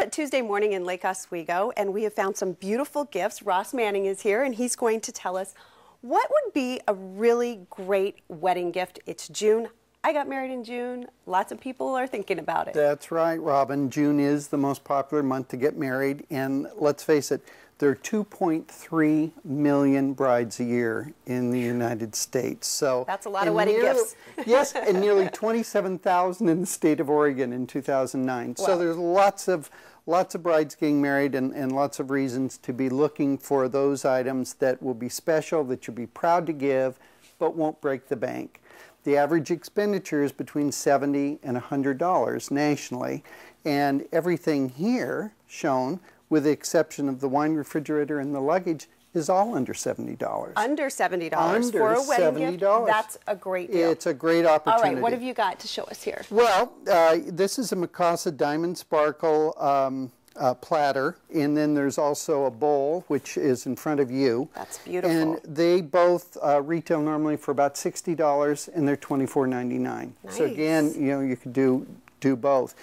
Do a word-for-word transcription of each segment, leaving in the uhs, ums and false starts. at Tuesday Morning in Lake Oswego, and we have found some beautiful gifts. Ross Manning is here, and he's going to tell us what would be a really great wedding gift. It's June. I got married in June. Lots of people are thinking about it. That's right, Robin. June is the most popular month to get married, and let's face it, there are two point three million brides a year in the United States. So that's a lot of wedding nearly, gifts. Yes, and nearly twenty-seven thousand in the state of Oregon in two thousand nine. Wow. So there's lots of lots of brides getting married, and, and lots of reasons to be looking for those items that will be special, that you'll be proud to give, but won't break the bank. The average expenditure is between seventy dollars and one hundred dollars nationally, and everything here shown, with the exception of the wine refrigerator and the luggage, is all under seventy dollars. Under seventy dollars under for a wedding gift? That's a great deal. It's a great opportunity. All right, what have you got to show us here? Well, uh, this is a Mikasa Diamond Sparkle um, uh, platter, and then there's also a bowl, which is in front of you. That's beautiful. And they both uh, retail normally for about sixty dollars, and they're twenty-four ninety-nine. Nice. So again, you know, you could do, do both.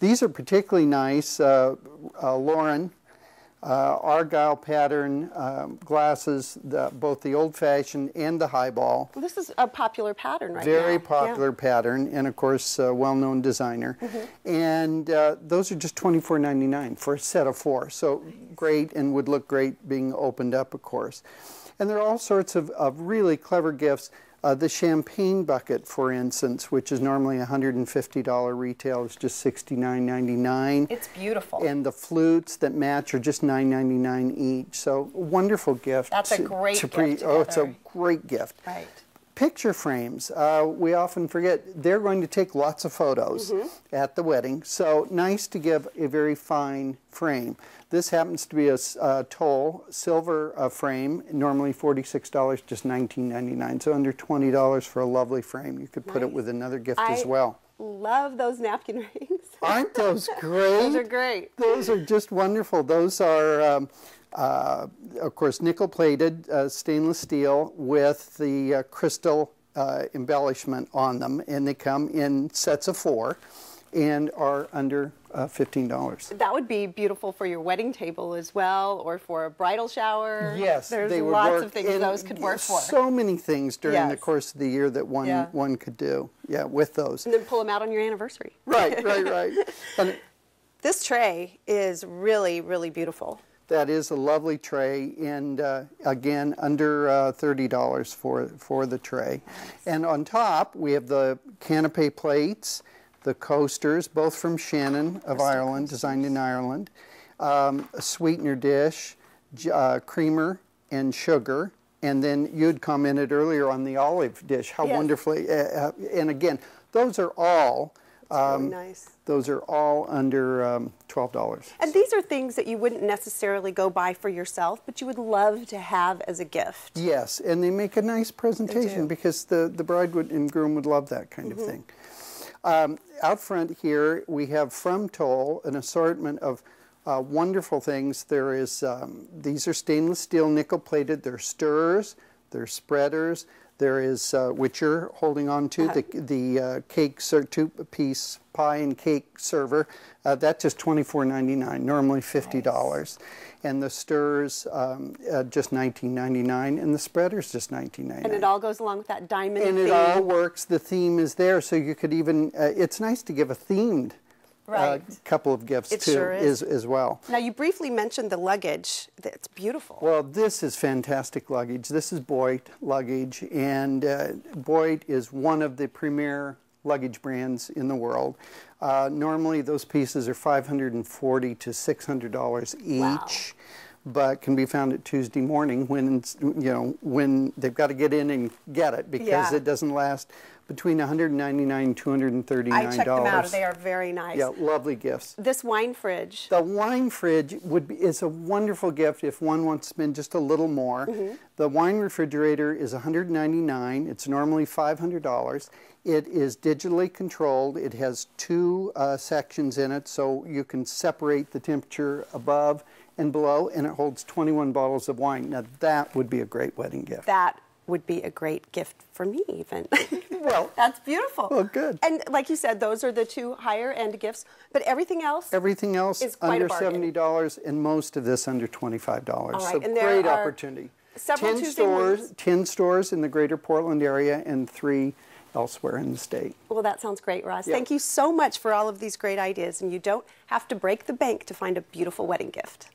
These are particularly nice. Uh, uh, Lauren, uh, Argyle pattern um, glasses, the, both the old-fashioned and the highball. Well, this is a popular pattern right Very now. Very popular yeah. pattern, and of course, a well-known designer. Mm-hmm. And uh, those are just twenty-four ninety-nine for a set of four, so nice. Great, and would look great being opened up, of course. And there are all sorts of, of really clever gifts. Uh, the champagne bucket, for instance, which is normally one hundred fifty dollars retail, is just sixty-nine ninety-nine. It's beautiful. And the flutes that match are just nine ninety-nine each. So wonderful gift. That's a great to, to gift. Oh, it's a great gift. Right. Picture frames. Uh, we often forget they're going to take lots of photos mm-hmm. at the wedding. So nice to give a very fine frame. This happens to be a uh, Toll silver uh, frame, normally forty-six dollars, just nineteen ninety-nine. So under twenty dollars for a lovely frame. You could put nice. It with another gift I as well. Love those napkin rings. Aren't those great? Those are great. Those are just wonderful. Those are, um, uh, of course, nickel-plated uh, stainless steel with the uh, crystal uh, embellishment on them, and they come in sets of four and are under uh, fifteen dollars. That would be beautiful for your wedding table as well, or for a bridal shower. Yes, there's they would lots work, of things and those could work for. So many things during yes. the course of the year that one yeah. one could do. Yeah, with those. And then pull them out on your anniversary. Right, right, right. And this tray is really, really beautiful. That is a lovely tray, and uh, again, under uh, thirty dollars for for the tray. Nice. And on top, we have the canapé plates. The coasters, both from Shannon of Ireland, designed in Ireland, um, a sweetener dish, uh, creamer and sugar, and then you'd commented earlier on the olive dish, how yes. wonderfully, uh, and again, those are all Um, really nice. Those are all under um, twelve dollars. And these are things that you wouldn't necessarily go buy for yourself, but you would love to have as a gift. Yes, and they make a nice presentation because the, the bride would, and groom would love that kind mm-hmm. of thing. Um, out front here, we have from Toll an assortment of uh, wonderful things. There is, um, these are stainless steel nickel plated. They're stirrers, they're spreaders. There is, uh, which you're holding on to, uh-huh. the, the uh, cake, two-piece pie and cake server. Uh, that's just twenty-four ninety-nine, normally fifty dollars. Nice. And the stirrers, um, uh, just nineteen ninety-nine, and the spreaders, just nineteen ninety-nine. And it all goes along with that diamond and theme. And it all works. The theme is there, so you could even, uh, it's nice to give a themed right. uh, couple of gifts, it too, sure is. As, as well. Now, you briefly mentioned the luggage. It's beautiful. Well, this is fantastic luggage. This is Boyd luggage, and uh, Boyd is one of the premier luggage brands in the world. Uh, normally, those pieces are five hundred forty dollars to six hundred dollars each, wow. but can be found at Tuesday Morning when, you know, when they've got to get in and get it because yeah. it doesn't last between one hundred ninety-nine dollars and two hundred thirty-nine dollars. I checked them out. They are very nice. Yeah, lovely gifts. This wine fridge. The wine fridge would be, is a wonderful gift if one wants to spend just a little more. Mm-hmm. The wine refrigerator is one hundred ninety-nine dollars. It's normally five hundred dollars. It is digitally controlled. It has two uh, sections in it, so you can separate the temperature above and below, and it holds twenty-one bottles of wine. Now, that would be a great wedding gift. That would be a great gift for me even. Well, that's beautiful. Well, good. And like you said, those are the two higher end gifts, but everything else everything else is quite under a bargain. seventy dollars, and most of this under twenty-five dollars. All right. So and there great are opportunity. Several ten stores, ten stores in the greater Portland area and three elsewhere in the state. Well, that sounds great, Ross. Yep. Thank you so much for all of these great ideas, and you don't have to break the bank to find a beautiful wedding gift.